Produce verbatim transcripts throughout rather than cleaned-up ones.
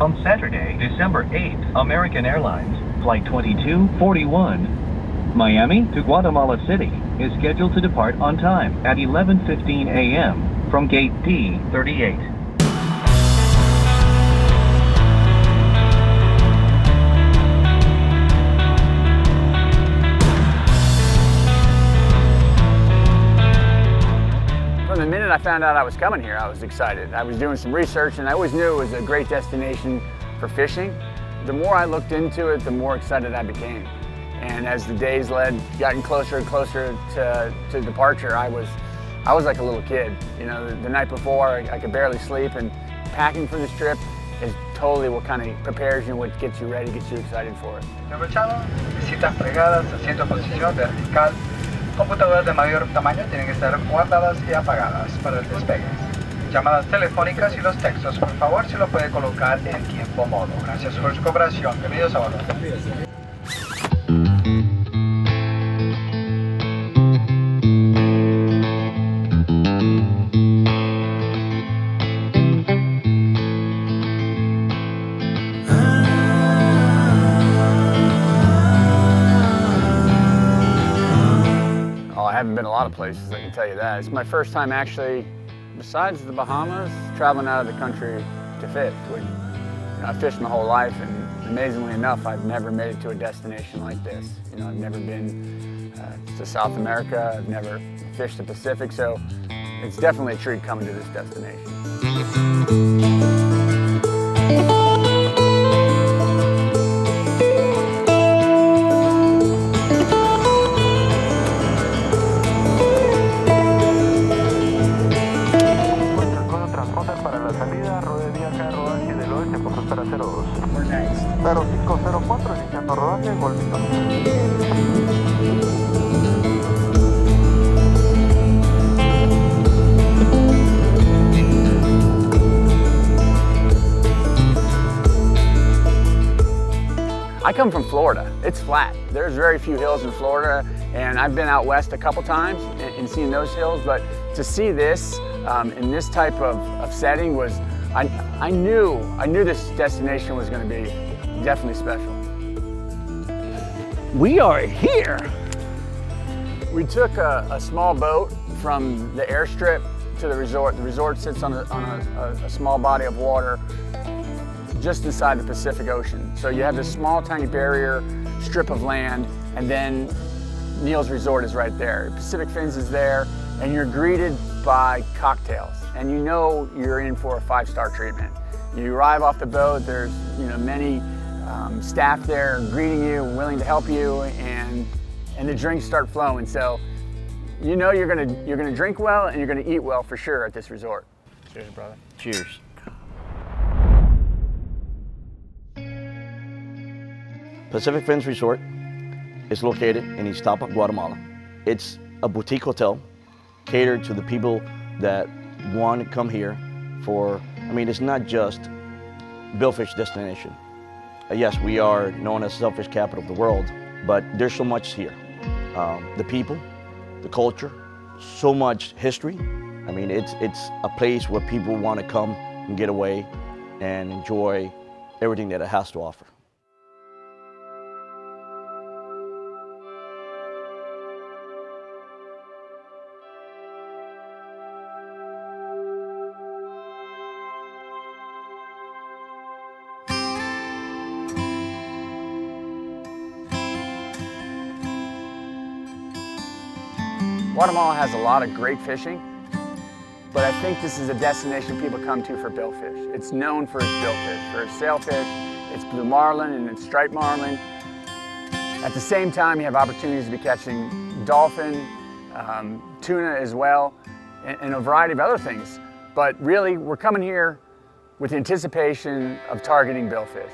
On Saturday, December eighth, American Airlines, Flight twenty-two forty-one, Miami to Guatemala City, is scheduled to depart on time at eleven fifteen a m from Gate D thirty-eight. The minute I found out I was coming here, I was excited. I was doing some research and I always knew it was a great destination for fishing. The more I looked into it, the more excited I became. And as the days led, gotten closer and closer to, to departure, I was, I was like a little kid. You know, the, the night before, I, I could barely sleep, and packing for this trip is totally what kind of prepares you, what gets you ready, gets you excited for it. Visitas pegadas, asiento posición vertical. Computadoras de mayor tamaño tienen que estar guardadas y apagadas para el despegue. Llamadas telefónicas y los textos, por favor, se lo puede colocar en tiempo modo. Gracias por su cooperación. Bienvenidos a bordo. I haven't been a lot of places, I can tell you that. It's my first time actually, besides the Bahamas, traveling out of the country to fish. Which, you know, I fished my whole life, and amazingly enough, I've never made it to a destination like this. You know, I've never been uh, to South America, I've never fished the Pacific, so it's definitely a treat coming to this destination. I come from Florida. It's flat. There's very few hills in Florida, and I've been out west a couple times and, and seen those hills, but to see this um, in this type of, of setting was, I, I knew, I knew this destination was going to be definitely special. We are here. We took a, a small boat from the airstrip to the resort. The resort sits on a, on a, a, a small body of water just inside the Pacific Ocean. So you have this small, tiny barrier, strip of land, and then Niels Resort is right there. Pacific Fins is there, and you're greeted by cocktails. And you know you're in for a five-star treatment. You arrive off the boat, there's you know many um, staff there greeting you, willing to help you, and, and the drinks start flowing. So you know you're gonna, you're gonna drink well, and you're gonna eat well for sure at this resort. Cheers, brother. Cheers. Pacific Fins Resort is located in Iztapa, Guatemala. It's a boutique hotel catered to the people that want to come here for, I mean, it's not just billfish destination. Uh, yes, we are known as the shellfish capital of the world, but there's so much here. Um, the people, the culture, so much history. I mean, it's, it's a place where people want to come and get away and enjoy everything that it has to offer. Guatemala has a lot of great fishing, but I think this is a destination people come to for billfish. It's known for its billfish, for its sailfish, its blue marlin, and its striped marlin. At the same time, you have opportunities to be catching dolphin, um, tuna as well, and, and a variety of other things. But really, we're coming here with the anticipation of targeting billfish.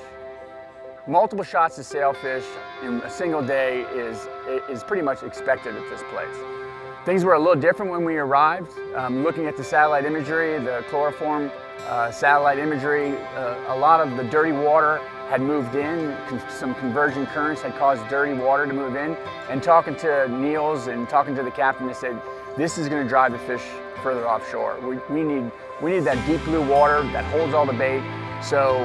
Multiple shots of sailfish in a single day is, is pretty much expected at this place. Things were a little different when we arrived. Um, looking at the satellite imagery, the chloroform uh, satellite imagery, uh, a lot of the dirty water had moved in. Con some converging currents had caused dirty water to move in. And talking to Niels and talking to the captain, they said, this is gonna drive the fish further offshore. We, we, need, we need that deep blue water that holds all the bait. So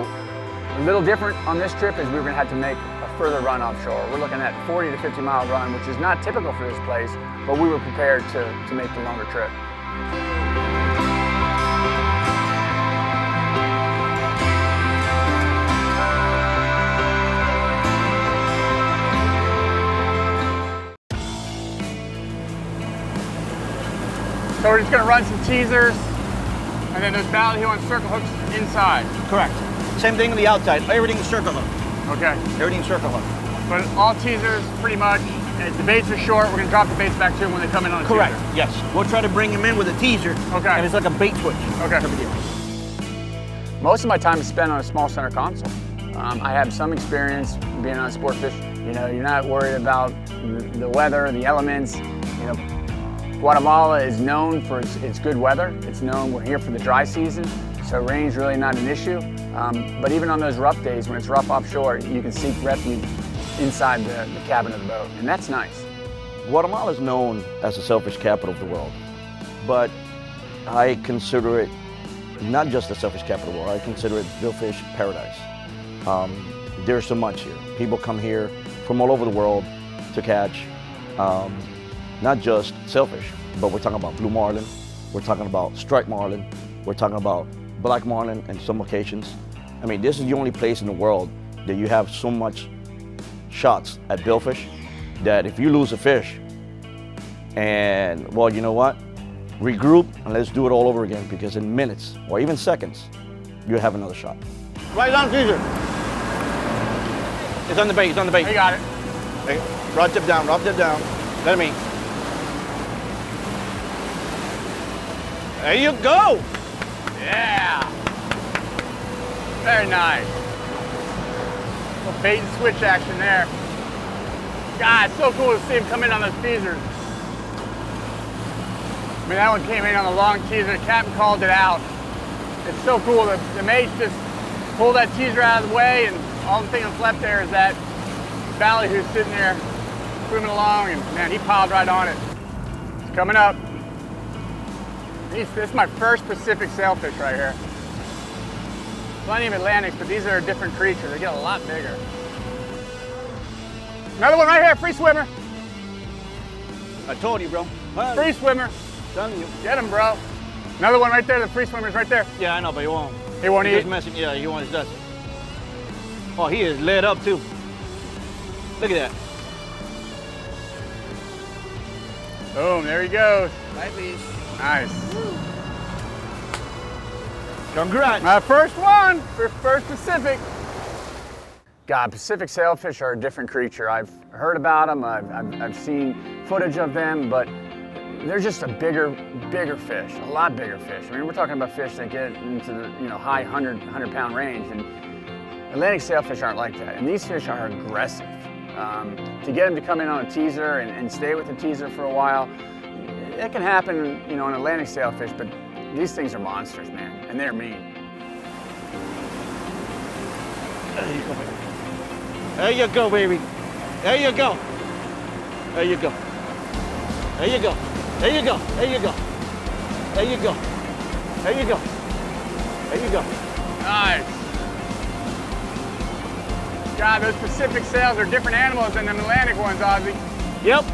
A little different on this trip is we were going to have to make a further run offshore. We're looking at forty to fifty mile run, which is not typical for this place, but we were prepared to, to make the longer trip. So we're just going to run some teasers, and then there's Ballad Hill and Circle Hooks inside. Correct. Same thing on the outside. Everything's circle hook. Okay. Everything's circle hook. But all teasers, pretty much. The baits are short. We're going to drop the baits back to them when they come in on a teaser. Correct. Yes. We'll try to bring them in with a teaser. Okay. And it's like a bait switch. Okay. Most of my time is spent on a small center console. Um, I have some experience being on a sport fish. You know, you're not worried about the weather, the elements. You know, Guatemala is known for its, its good weather. It's known we're here for the dry season, so rain's really not an issue. Um, but even on those rough days, when it's rough offshore, you can seek refuge inside the, the cabin of the boat, and that's nice. Guatemala is known as the shellfish capital of the world, but I consider it not just the shellfish capital of the world, I consider it billfish paradise. Um, there's so much here. People come here from all over the world to catch um, not just shellfish, but we're talking about blue marlin, we're talking about striped marlin, we're talking about black marlin and some occasions. I mean, this is the only place in the world that you have so much shots at billfish that if you lose a fish and, well, you know what, regroup and let's do it all over again, because in minutes or even seconds, you'll have another shot. Right on, teaser. It's on the bait, it's on the bait. I got it. Okay. Rod tip down, rod tip down. Let me. There you go! Yeah! Very nice. A little bait and switch action there. God, it's so cool to see him come in on those teasers. I mean, that one came in on the long teaser. The captain called it out. It's so cool that the mate just pulled that teaser out of the way, and all the thing that's left there is that valley who's sitting there swimming along, and man, he piled right on it. It's coming up. This is my first Pacific sailfish right here. Plenty of Atlantics, but these are a different creature. They get a lot bigger. Another one right here, free swimmer. I told you, bro. Well, free swimmer. Telling you. Get him, bro. Another one right there. The free swimmer's right there. Yeah, I know, but he won't. He won't he eat. He's messing. Yeah, he won't. He does. Oh, he is lit up too. Look at that. Boom! There he goes. Right, please. Nice. Congrats. My first one for First Pacific. God, Pacific sailfish are a different creature. I've heard about them, I've, I've, I've seen footage of them, but they're just a bigger, bigger fish, a lot bigger fish. I mean, we're talking about fish that get into the you know high hundred, hundred pound range, and Atlantic sailfish aren't like that. And these fish are aggressive. Um, to get them to come in on a teaser and, and stay with the teaser for a while, it can happen, you know, on Atlantic sailfish, but these things are monsters, man, and they're mean. There you go, baby. There you go, baby. There you go. There you go. There you go. There you go. There you go. There you go. There you go. There you go. Nice. God, those Pacific sails are different animals than the Atlantic ones, Ozzy. Yep.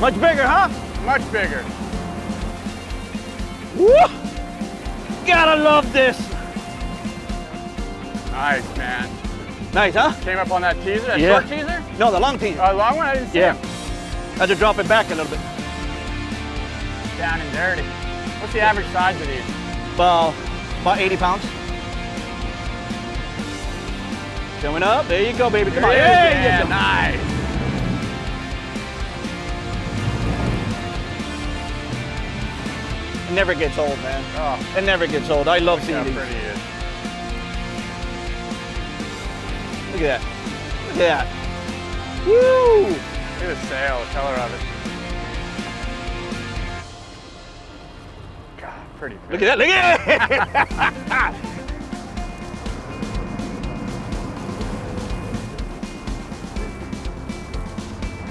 Much bigger, huh? Much bigger. Woo! Gotta love this. Nice, man. Nice, huh? Came up on that teaser, that yeah. short teaser? No, the long teaser. Oh, the long one? I didn't see yeah. it. I had to drop it back a little bit. Down and dirty. What's the average size of these? About, about eighty pounds. Coming up. There you go, baby. Come there on. Is, there yeah, you go. Nice. It never gets old, man. Oh. It never gets old. I love Look seeing these. Look at that. Look at that. Woo! Look at the sail, the color of it. God, pretty fish. Look at that, look at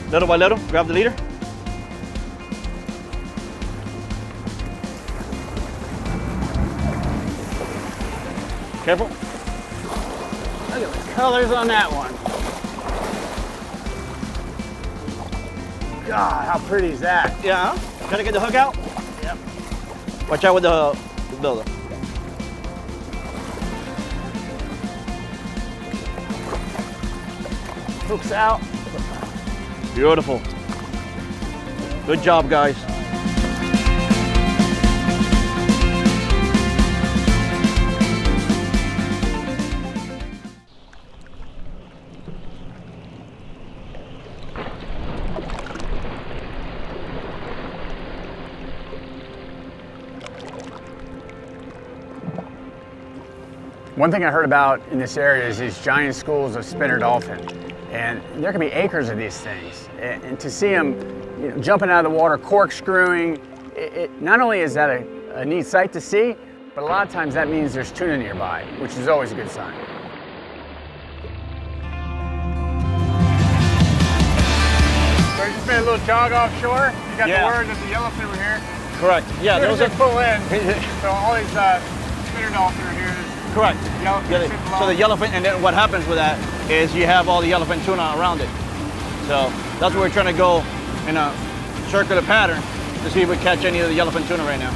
it! Little by little, grab the leader. Careful. Look at the colors on that one. God, how pretty is that? Yeah. Trying to get the hook out? Yep. Watch out with the, the builder. Hook's out. Beautiful. Good job, guys. One thing I heard about in this area is these giant schools of spinner dolphin. And there can be acres of these things. And, and to see them you know, jumping out of the water, corkscrewing, it, it, not only is that a, a neat sight to see, but a lot of times that means there's tuna nearby, which is always a good sign. So you just made a little jog offshore. You got yeah. the word that the yellowfin were here. Correct. Yeah, those are full in. So all these uh, spinner dolphins are here. Correct. So the yellowfin, and then what happens with that is you have all the yellowfin tuna around it. So that's where we're trying to go in a circular pattern to see if we catch any of the yellowfin tuna right now.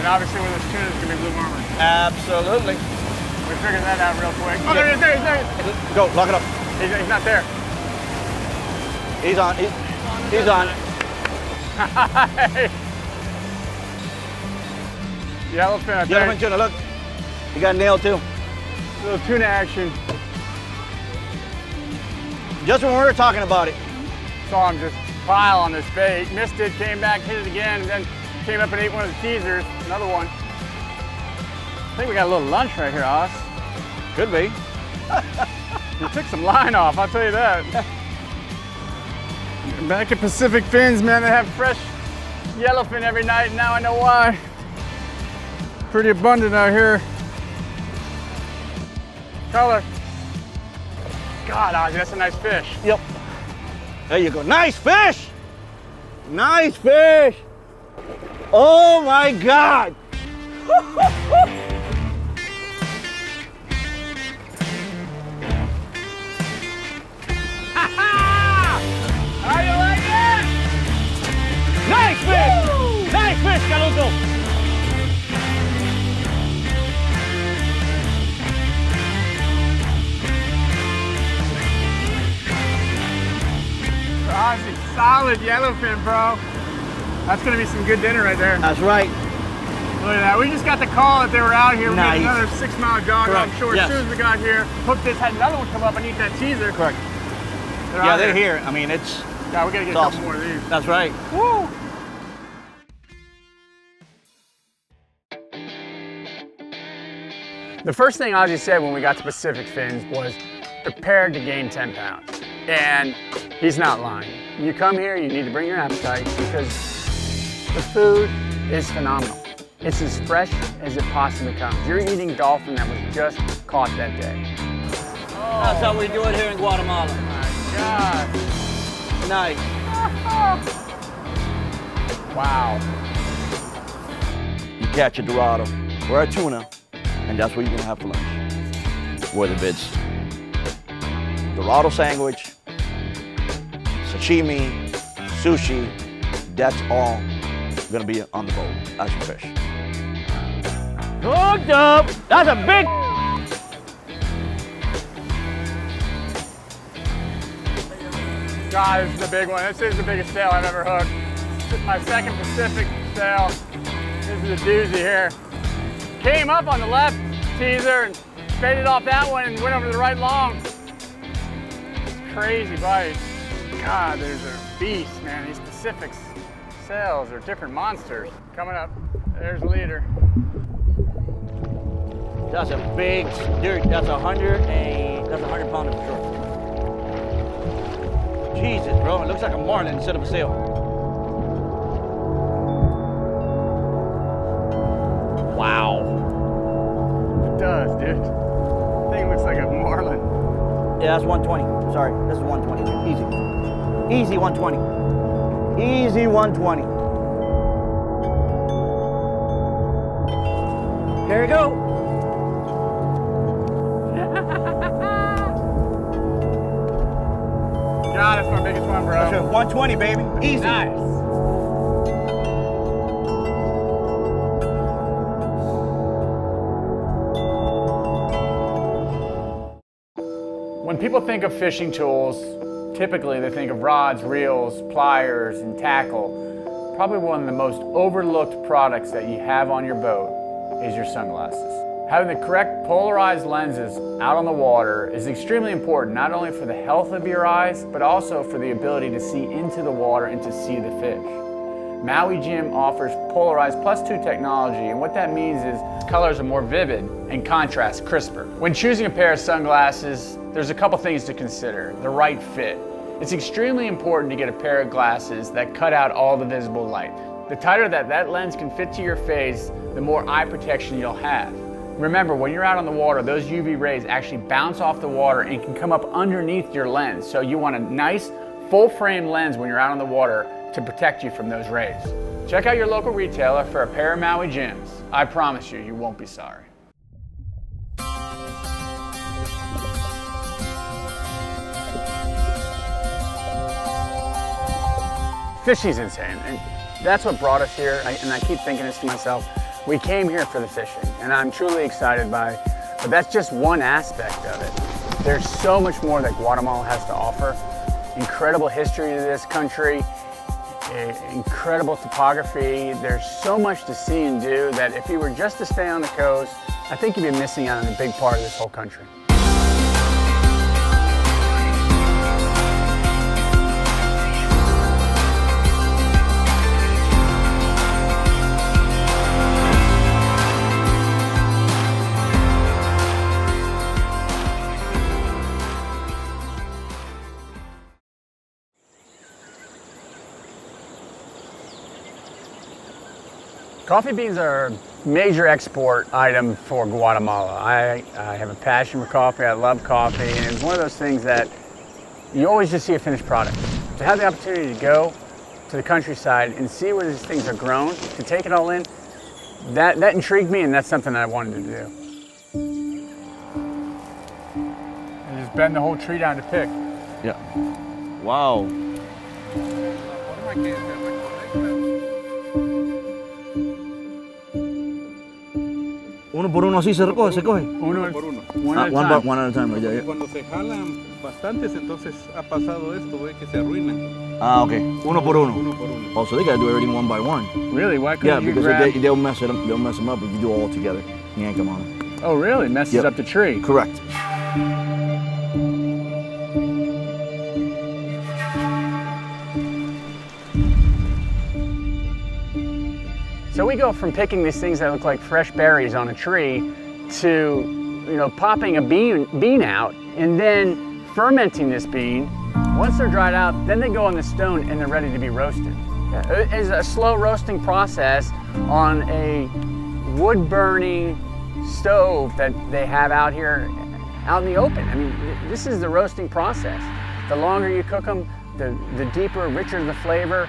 And obviously with this tuna, it's going to be blue marmot. Absolutely. We figured that out real quick. Oh, there he is, there he is, there he is. Go, lock it up. He's, he's not there. He's on. He's, he's on. Yellowfin. Yellowfin tuna, look. You got nailed too. A little tuna action. Just when we were talking about it. Saw him just pile on this bait. Missed it, came back, hit it again, and then came up and ate one of the teasers. Another one. I think we got a little lunch right here, Oz. Could be. You took some line off, I'll tell you that. Back at Pacific Fins, man, they have fresh yellowfin every night, and now I know why. Pretty abundant out here. Color. God, Ozzy, that's a nice fish. Yep. There you go. Nice fish! Nice fish! Oh my God! How you like it? Nice fish! Woo! Nice fish, Caruso! Ozzy, solid yellowfin, bro. That's gonna be some good dinner right there. That's right. Look at that. We just got the call that they were out here. We nice. Got another six mile jog offshore. Yes. As soon as we got here, hooked this, had another one come up and eat that teaser. Correct. They're yeah, they're here. here. I mean, it's. Yeah, we gotta get a couple more of these. That's right. Woo! The first thing Ozzy said when we got to Pacific Fins was prepared to gain ten pounds. And he's not lying. You come here, you need to bring your appetite because the food is phenomenal. It's as fresh as it possibly comes. You're eating dolphin that was just caught that day. Oh, that's how we do it here in Guatemala. My God. Nice. Wow. You catch a dorado or a tuna, and that's what you're gonna have for lunch. Whether it's dorado sandwich, sashimi, sushi, that's all gonna be on the boat. That's your fish. Hooked up! That's a big. God, this is the big one. This is the biggest sail I've ever hooked. This is my second Pacific sail. This is a doozy here. Came up on the left teaser and faded off that one and went over to the right long. Crazy bite. God, there's a beast, man. These Pacific sails are different monsters. Coming up, there's a leader. That's a big, dude, that's a hundred and, that's a hundred pounder for sure. Jesus, bro, it looks like a marlin instead of a sail. Wow. It does, dude. That thing looks like a marlin. Yeah, that's one twenty. Sorry, this is one twenty. Easy. Easy one twenty. Easy one twenty. Here we go. that's my biggest one, bro. Okay, one twenty, baby. Easy. Nice. When people think of fishing tools, typically they think of rods, reels, pliers, and tackle. Probably one of the most overlooked products that you have on your boat is your sunglasses. Having the correct polarized lenses out on the water is extremely important, not only for the health of your eyes, but also for the ability to see into the water and to see the fish. Maui Jim offers polarized plus two technology, and what that means is colors are more vivid and contrast crisper. When choosing a pair of sunglasses, there's a couple things to consider. The right fit. It's extremely important to get a pair of glasses that cut out all the visible light. The tighter that that lens can fit to your face, the more eye protection you'll have. Remember, when you're out on the water, those U V rays actually bounce off the water and can come up underneath your lens. So you want a nice full frame lens when you're out on the water to protect you from those rays. Check out your local retailer for a pair of Maui Jims. I promise you, you won't be sorry. Fishing's insane, and that's what brought us here, I, and I keep thinking this to myself. We came here for the fishing, and I'm truly excited by it, but that's just one aspect of it. There's so much more that Guatemala has to offer. Incredible history to this country, incredible topography. There's so much to see and do that if you were just to stay on the coast, I think you'd be missing out on a big part of this whole country. Coffee beans are a major export item for Guatemala. I, I have a passion for coffee, I love coffee, and it's one of those things that you always just see a finished product. To have the opportunity to go to the countryside and see where these things are grown, to take it all in, that, that intrigued me, and that's something that I wanted to do. And just bend the whole tree down to pick. Yeah. Wow. What am I getting? Uno por uno así se recoge, se coge. Uno por uno. One at a time. time right there, yeah. Cuando se jalan bastantes, entonces ha pasado esto, ve, que se arruinan. Ah, okay. Uno por uno. Uno por uno. Oh, so they gotta do everything one by one. Really? Why couldn't you grab? Yeah, because they, they'll mess it up. They'll mess them up if you do all together. Yank them on it. Oh, really? It messes yep. up the tree. Correct. So we go from picking these things that look like fresh berries on a tree to, you know, popping a bean, bean out and then fermenting this bean. Once they're dried out, then they go on the stone and they're ready to be roasted. It is a slow roasting process on a wood-burning stove that they have out here, out in the open. I mean, this is the roasting process. The longer you cook them, the, the deeper, richer the flavor.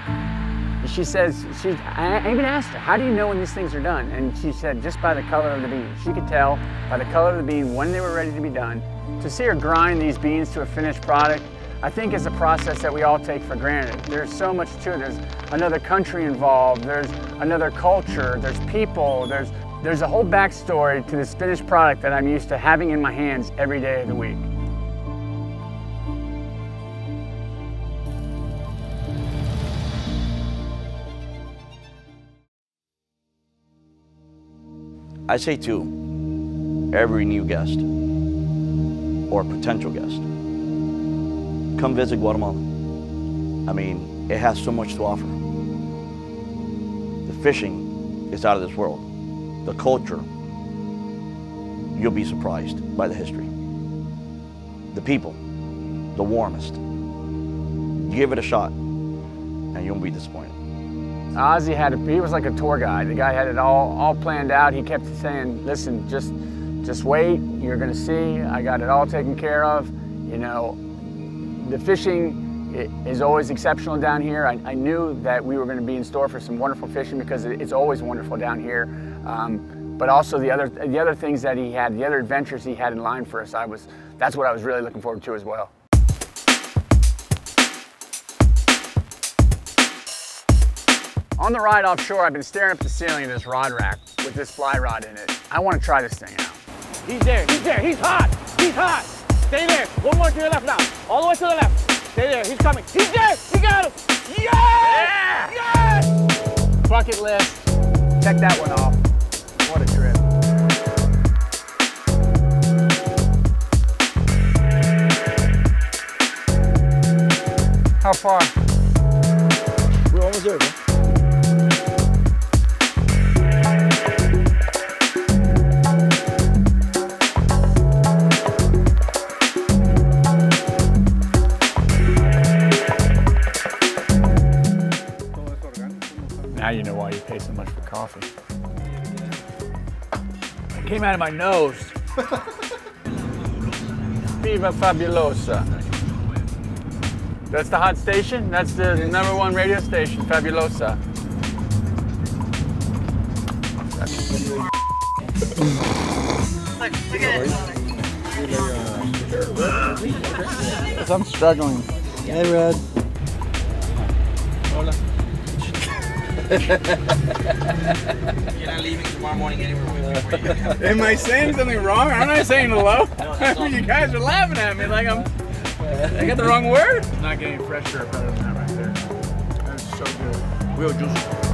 She says, she, I even asked her, how do you know when these things are done? And she said, just by the color of the bean. She could tell by the color of the bean when they were ready to be done. To see her grind these beans to a finished product, I think is a process that we all take for granted. There's so much to it. There's another country involved. There's another culture. There's people. There's, there's a whole backstory to this finished product that I'm used to having in my hands every day of the week. I say to every new guest or potential guest, come visit Guatemala. I mean, it has so much to offer. The fishing is out of this world. The culture, you'll be surprised by the history. The people, the warmest. Give it a shot and you won't be disappointed. Ozzy had, a, he was like a tour guide. The guy had it all, all planned out. He kept saying, listen, just, just wait. You're gonna see, I got it all taken care of. You know, the fishing is always exceptional down here. I, I knew that we were gonna be in store for some wonderful fishing because it's always wonderful down here. Um, but also the other, the other things that he had, the other adventures he had in line for us, I was, that's what I was really looking forward to as well. On the ride offshore, I've been staring up the ceiling of this rod rack with this fly rod in it. I want to try this thing out. He's there, he's there, he's hot, he's hot. Stay there, one more to your left now. All the way to the left. Stay there, he's coming. He's there, he got him. Yes! Yeah! Yes! Bucket list. Check that one off. What a trip. How far? We're almost there, man. Now you know why you pay so much for coffee. It came out of my nose. Viva Fabulosa. That's the hot station. That's the number one radio station, Fabulosa. I'm struggling. Hey, Red. Hola. You're not leaving tomorrow morning anywhere. Am I saying something wrong? Aren't I saying hello? You guys are laughing at me like I'm... I got the wrong word? It's not getting fresher out of that right there. That's so good. Real juicy.